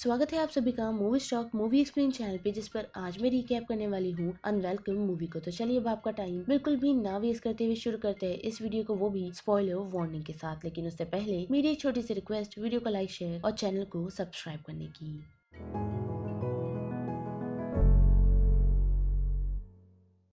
स्वागत है आप सभी का movie stock movie explain channel पे, जिस पर आज मैं रिकैप करने वाली हूँ अनवेलकम मूवी को। तो चलिए अब आपका टाइम बिल्कुल भी ना वेस्ट करते हुए शुरू करते हैं इस वीडियो को, वो भी स्पॉइलर वार्निंग के साथ। लेकिन उससे पहले मेरी एक छोटी सी रिक्वेस्ट, वीडियो को लाइक, शेयर और चैनल को सब्सक्राइब करने की।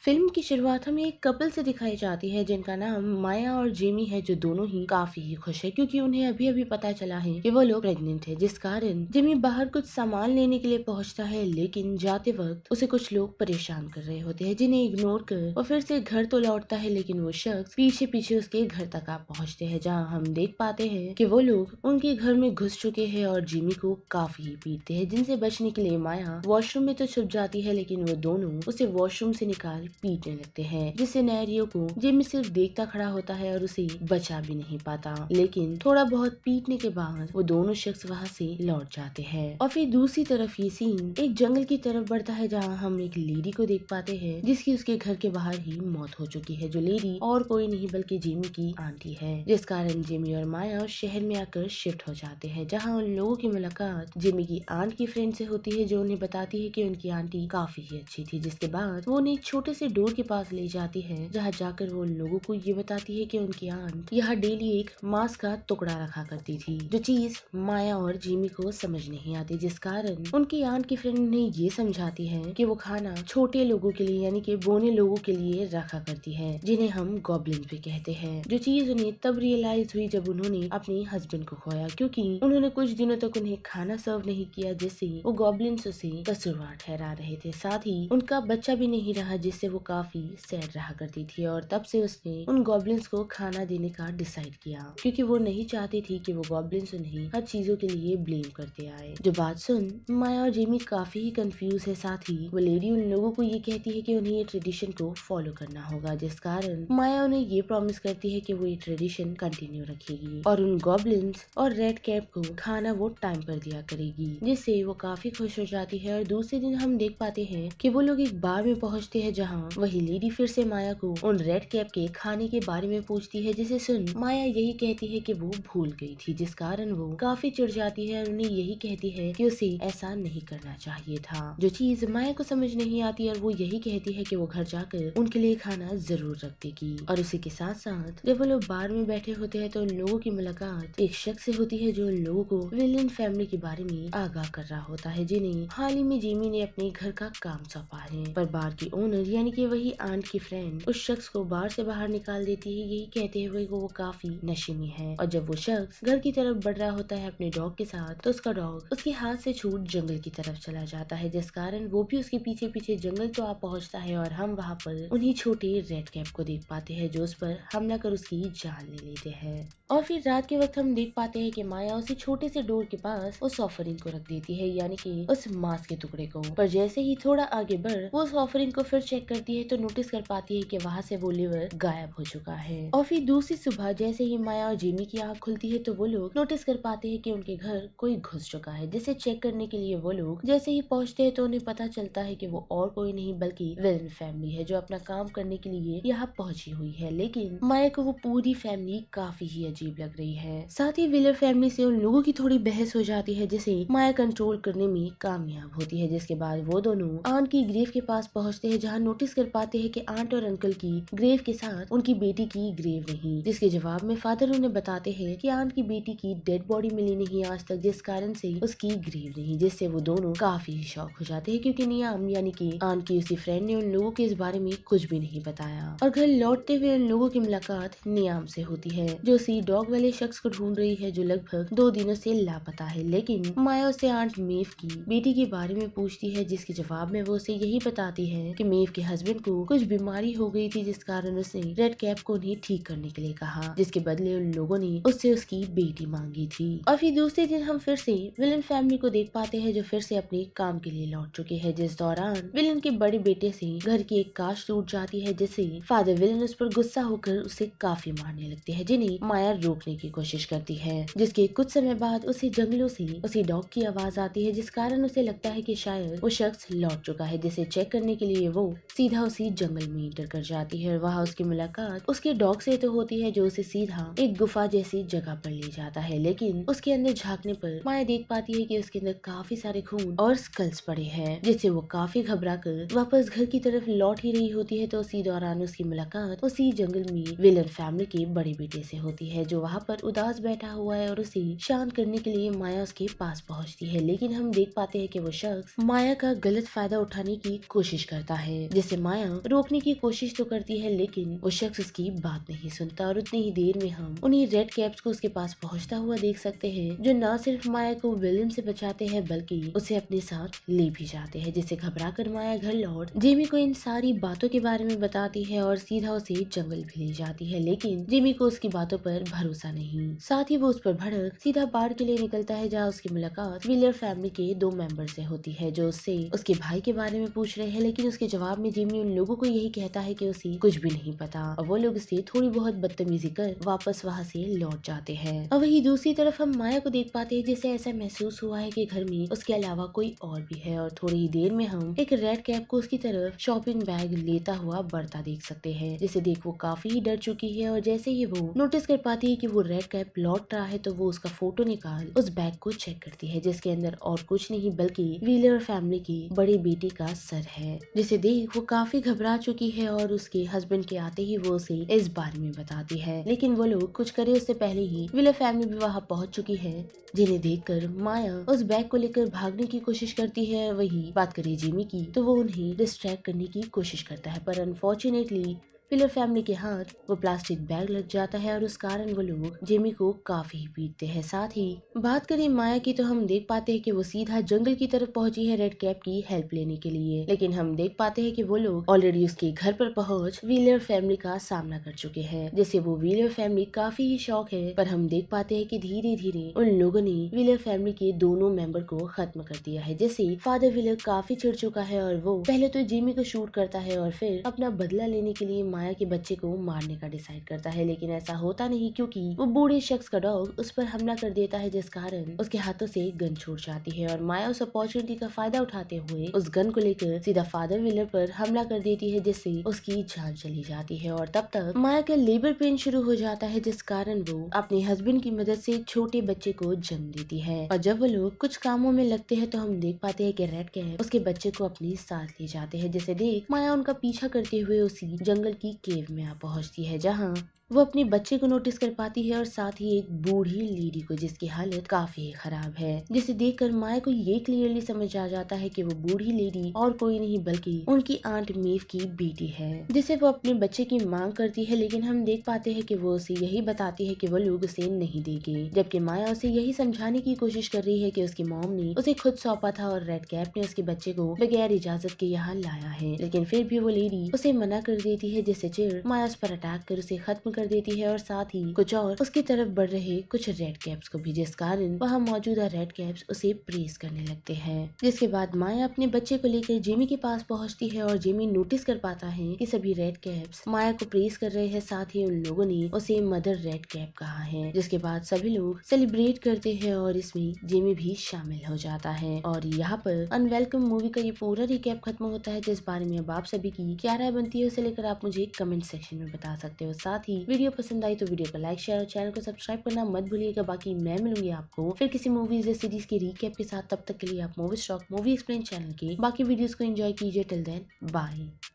फिल्म की शुरुआत हमें एक कपल से दिखाई जाती है जिनका नाम माया और जिमी है, जो दोनों ही काफी खुश है क्योंकि उन्हें अभी अभी पता चला है कि वो लोग प्रेग्नेंट है। जिस कारण जिमी बाहर कुछ सामान लेने के लिए पहुंचता है, लेकिन जाते वक्त उसे कुछ लोग परेशान कर रहे होते हैं, जिन्हें इग्नोर कर वो फिर से घर तो लौटता है, लेकिन वो शख्स पीछे पीछे उसके घर तक आ पहुँचते है, जहाँ हम देख पाते है की वो लोग उनके घर में घुस चुके हैं और जिमी को काफी पीटते है, जिनसे बचने के लिए माया वॉशरूम में तो छुप जाती है, लेकिन वो दोनों उसे वॉशरूम से निकाल पीटने लगते हैं, जिससे नैरियो को जिमी सिर्फ देखता खड़ा होता है और उसे बचा भी नहीं पाता। लेकिन थोड़ा बहुत पीटने के बाद वो दोनों शख्स वहाँ से लौट जाते हैं। और फिर दूसरी तरफ ये सीन एक जंगल की तरफ बढ़ता है, जहाँ हम एक लेडी को देख पाते हैं जिसकी उसके घर के बाहर ही मौत हो चुकी है, जो लेडी और कोई नहीं बल्कि जिमी की आंटी है। जिस कारण जिमी और माया उस शहर में आकर शिफ्ट हो जाते हैं, जहाँ उन लोगों की मुलाकात जिमी की आंट की फ्रेंड से होती है, जो उन्हें बताती है की उनकी आंटी काफी ही अच्छी थी। जिसके बाद वो उन्हें छोटे से डोर के पास ले जाती है, जहाँ जाकर वो लोगों को ये बताती है कि उनकी आंट यहाँ डेली एक मांस का टुकड़ा रखा करती थी, जो चीज माया और जिमी को समझ नहीं आती। जिस कारण उनकी आंट की फ्रेंड उन्हें ये समझाती है कि वो खाना छोटे लोगों के लिए यानी कि बोने लोगों के लिए रखा करती है, जिन्हें हम गॉब्लिन भी कहते हैं। जो चीज उन्हें तब रियलाइज हुई जब उन्होंने अपने हस्बैंड को खोया, क्योंकि उन्होंने कुछ दिनों तक उन्हें खाना सर्व नहीं किया, जिससे वो गॉब्लिन्स उसे कसूरवार ठहरा रहे थे। साथ ही उनका बच्चा भी नहीं रहा, जिससे वो काफी सैड रहा करती थी। और तब से उसने उन गॉब्लिन्स को खाना देने का डिसाइड किया, क्योंकि वो नहीं चाहती थी कि वो गॉब्लिन्स उन्हें हर चीजों के लिए ब्लेम करते आए। जो बात सुन माया और जिमी काफी ही कंफ्यूज है। साथ ही वो लेडी उन लोगों को ये कहती है कि उन्हें ये ट्रेडिशन को फॉलो करना होगा, जिस कारण माया उन्हें ये प्रॉमिस करती है कि वो ये ट्रेडिशन कंटिन्यू रखेगी और उन गॉब्लिन्स और रेड कैप को खाना वो टाइम पर दिया करेगी, जिससे वो काफी खुश हो जाती है। और दूसरे दिन हम देख पाते हैं कि वो लोग एक बार में पहुँचते हैं, जहाँ वही लेडी फिर से माया को उन रेड कैप के खाने के बारे में पूछती है, जिसे सुन माया यही कहती है कि वो भूल गई थी। जिस कारण वो काफी चिढ़ जाती है और उन्हें यही कहती है कि उसे ऐसा नहीं करना चाहिए था, जो चीज माया को समझ नहीं आती। और वो यही कहती है कि वो घर जाकर उनके लिए खाना जरूर रख देगी। और उसी के साथ साथ जब वो लोग बार में बैठे होते हैं तो उन लोगों की मुलाकात एक शख्स से होती है, जो उन लोगों को विलियन फैमिली के बारे में आगाह कर रहा होता है, जिन्हें हाल ही में जिमी ने अपने घर का काम सौंपा है। पर बार की ओनर यानी कि वही आंट की फ्रेंड उस शख्स को बार से बाहर निकाल देती है, यही कहते हुए वो काफी नशे में है। और जब वो शख्स घर की तरफ बढ़ रहा होता है अपने डॉग के साथ, तो उसका डॉग उसके हाथ से छूट जंगल की तरफ चला जाता है, जिस कारण वो भी उसके पीछे पीछे जंगल तो आ पहुंचता है। और हम वहाँ पर उन्हीं छोटे रेड कैप को देख पाते हैं, जो उस पर हमला कर उसकी जान ले लेते हैं। और फिर रात के वक्त हम देख पाते हैं कि माया उसे छोटे से डोर के पास उस ऑफरिंग को रख देती है, यानी कि उस मांस के टुकड़े को। पर जैसे ही थोड़ा आगे बढ़ वो उस ऑफरिंग को फिर चेक करती है, तो नोटिस कर पाती है कि वहाँ से वो लीवर गायब हो चुका है। और फिर दूसरी सुबह जैसे ही माया और जिमी की आँख खुलती है, तो वो लोग नोटिस कर पाते हैं कि उनके घर कोई घुस चुका है, जिसे चेक करने के लिए वो लोग जैसे ही पहुँचते हैं तो उन्हें पता चलता है कि वो और कोई नहीं बल्कि विलन फैमिली है, जो अपना काम करने के लिए यहाँ पहुँची हुई है। लेकिन माया को वो पूरी फैमिली काफी ही अजीब लग रही है। साथ ही व्हीलर फैमिली से उन लोगों की थोड़ी बहस हो जाती है, जिसे माया कंट्रोल करने में कामयाब होती है। जिसके बाद वो दोनों आंट की ग्रेव के पास पहुँचते हैं, जहाँ नोटिस कर पाते हैं कि आंट और अंकल की ग्रेव के साथ उनकी बेटी की ग्रेव नहीं। जिसके जवाब में फादर उन्हें बताते हैं कि आंट की बेटी की डेड बॉडी मिली नहीं आज तक, जिस कारण से उसकी ग्रेव नहीं। जिससे वो दोनों काफी शॉक हो जाते हैं, क्योंकि नियाम यानी कि आंट की उसकी फ्रेंड ने उन लोगों के इस बारे में कुछ भी नहीं बताया। और घर लौटते हुए उन लोगों की मुलाकात नियाम से होती है, जो उसी डॉग वाले शख्स को ढूंढ रही है, जो लगभग 2 दिनों से लापता है। लेकिन माया उसे आंट मेव की बेटी के बारे में पूछती है, जिसके जवाब में वो उसे यही बताती है कि मेव के हस्बैंड को कुछ बीमारी हो गई थी, जिस कारण उसने रेड कैप को उन्हें ठीक करने के लिए कहा, जिसके बदले उन लोगों ने उससे उसकी बेटी मांगी थी। और फिर दूसरे दिन हम फिर से विलन फैमिली को देख पाते हैं, जो फिर से अपने काम के लिए लौट चुके हैं। जिस दौरान विलन के बड़े बेटे से घर की एक कांच टूट जाती है, जिससे फादर विलन उस पर गुस्सा होकर उसे काफी मारने लगते है, जिन्हें माया रोकने की कोशिश करती है। जिसके कुछ समय बाद उसे जंगलों से उसी डॉग की आवाज आती है, जिस कारण उसे लगता है कि शायद वो शख्स लौट चुका है, जिसे चेक करने के लिए वो सीधा उसी जंगल में एंटर कर जाती है और वहाँ उसकी मुलाकात उसके डॉग से तो होती है जो उसे सीधा एक गुफा जैसी जगह पर ले जाता है। लेकिन उसके अंदर झांकने पर माया देख पाती है कि उसके अंदर काफी सारे खून और स्कल्स पड़े हैं, जिससे वो काफी घबरा कर वापस घर की तरफ लौट ही रही होती है। तो उसी दौरान उसकी मुलाकात उसी जंगल में व्हीलर फैमिली के बड़े बेटे से होती है जो वहाँ पर उदास बैठा हुआ है और उसे शांत करने के लिए माया उसके पास पहुँचती है। लेकिन हम देख पाते हैं कि वो शख्स माया का गलत फायदा उठाने की कोशिश करता है, जिसे माया रोकने की कोशिश तो करती है लेकिन वो शख्स उसकी बात नहीं सुनता। और उतनी ही देर में हम उन्हीं रेड कैप्स को उसके पास पहुँचता हुआ देख सकते हैं जो न सिर्फ माया को विलन से बचाते हैं बल्कि उसे अपने साथ ले भी जाते हैं, जिसे घबरा कर माया घर लौट जिमी को इन सारी बातों के बारे में बताती है और सीधा उसे जंगल भी ले जाती है। लेकिन जिमी को उसकी बातों पर भरोसा नहीं, साथ ही वो उस पर भड़क सीधा बार के लिए निकलता है जहाँ उसकी मुलाकात व्हीलर फैमिली के दो मेंबर से होती है जो उससे उसके भाई के बारे में पूछ रहे हैं। लेकिन उसके जवाब में जिमी उन लोगों को यही कहता है कि उसे कुछ भी नहीं पता और वो लोग उससे थोड़ी बहुत बदतमीजी कर वापस वहाँ से लौट जाते हैं। और वही दूसरी तरफ हम माया को देख पाते हैं जिसे ऐसा महसूस हुआ है कि घर में उसके अलावा कोई और भी है। और थोड़ी ही देर में हम एक रेड कैप को उसकी तरफ शॉपिंग बैग लेता हुआ बढ़ता देख सकते हैं, जिसे देख वो काफी ही डर चुकी है। और जैसे ही वो नोटिस कर पाती है कि वो रेड कैप लौट रहा है तो वो उसका फोटो निकाल उस बैग को चेक करती है, जिसके अंदर और कुछ नहीं बल्कि व्हीलर फैमिली की बड़े बेटी का सर है, जिसे देख वो काफी घबरा चुकी है। और उसके हस्बैंड के आते ही वो उसे इस बारे में बताती है, लेकिन वो लोग कुछ करे उससे पहले ही व्हीलर फैमिली भी वहाँ पहुँच चुकी है, जिन्हें देखकर माया उस बैग को लेकर भागने की कोशिश करती है। वही बात करें जिमी की तो वो उन्हें डिस्ट्रैक्ट करने की कोशिश करता है, पर अनफॉर्चुनेटली व्हीलर फैमिली के हाथ वो प्लास्टिक बैग लग जाता है और उस कारण वो लोग जिमी को काफी ही पीटते हैं। साथ ही बात करें माया की तो हम देख पाते हैं कि वो सीधा जंगल की तरफ पहुंची है रेड कैप की हेल्प लेने के लिए, लेकिन हम देख पाते हैं कि वो लोग ऑलरेडी उसके घर पर पहुंच व्हीलर फैमिली का सामना कर चुके हैं, जिससे वो व्हीलर फैमिली काफी ही शौक है। पर हम देख पाते हैं कि धीरे धीरे उन लोगों ने व्हीलर फैमिली के दोनों मेंबर को खत्म कर दिया है, जैसे फादर व्हीलर काफी चिढ़ चुका है और वो पहले तो जिमी को शूट करता है और फिर अपना बदला लेने के लिए माया के बच्चे को मारने का डिसाइड करता है। लेकिन ऐसा होता नहीं क्योंकि वो बूढ़े शख्स का डॉग उस पर हमला कर देता है, जिस कारण उसके हाथों से गन छूट जाती है और माया उस अपॉर्चुनिटी का फायदा उठाते हुए उस गन को लेकर सीधा फादर व्हीलर पर हमला कर देती है, जिससे उसकी जान चली जाती है। और तब तक माया का लेबर पेन शुरू हो जाता है, जिस कारण वो अपने हस्बैंड की मदद से छोटे बच्चे को जन्म देती है। और जब वो लोग कुछ कामों में लगते हैं तो हम देख पाते हैं कि रेड कैप उसके बच्चे को अपने साथ ले जाते हैं, जिसे देख माया उनका पीछा करते हुए उसी जंगल की केव में आ पहुंचती है, जहां वो अपने बच्चे को नोटिस कर पाती है और साथ ही एक बूढ़ी लेडी को, जिसकी हालत काफी खराब है, जिसे देखकर माया को ये क्लियरली समझ आ जाता है कि वो बूढ़ी लेडी और कोई नहीं बल्कि उनकी आंट मेव की बेटी है, जिसे वो अपने बच्चे की मांग करती है। लेकिन हम देख पाते हैं कि वो उसे यही बताती है कि वो लोग उसे नहीं देंगे, जबकि माया उसे यही समझाने की कोशिश कर रही है कि उसकी मॉम ने उसे खुद सौंपा था और रेड कैप ने उसके बच्चे को बगैर इजाजत के यहाँ लाया है। लेकिन फिर भी वो लेडी उसे मना कर देती है, जिससे चिड़ माया उस पर अटैक कर उसे खत्म कर देती है और साथ ही कुछ और उसकी तरफ बढ़ रहे कुछ रेड कैप्स को भी, जिस कारण वहाँ मौजूदा रेड कैप्स उसे प्रेस करने लगते हैं। जिसके बाद माया अपने बच्चे को लेकर जिमी के पास पहुँचती है और जिमी नोटिस कर पाता है कि सभी रेड कैप्स माया को प्रेस कर रहे हैं, साथ ही उन लोगों ने उसे मदर रेड कैप कहा है। जिसके बाद सभी लोग सेलिब्रेट करते हैं और इसमें जिमी भी शामिल हो जाता है। और यहाँ पर अनवेलकम मूवी का ये पूरा रिकैप खत्म होता है, जिस बारे में अब आप सभी की क्या राय बनती है उसे लेकर आप मुझे कमेंट सेक्शन में बता सकते हो। साथ ही वीडियो पसंद आई तो वीडियो को लाइक, शेयर और चैनल को सब्सक्राइब करना मत भूलिएगा। बाकी मैं मिलूंगी आपको फिर किसी मूवीज या सीरीज के रीकैप के साथ। तब तक के लिए आप movie stock movie explain channel के बाकी वीडियोस को एंजॉय कीजिए। Till then bye.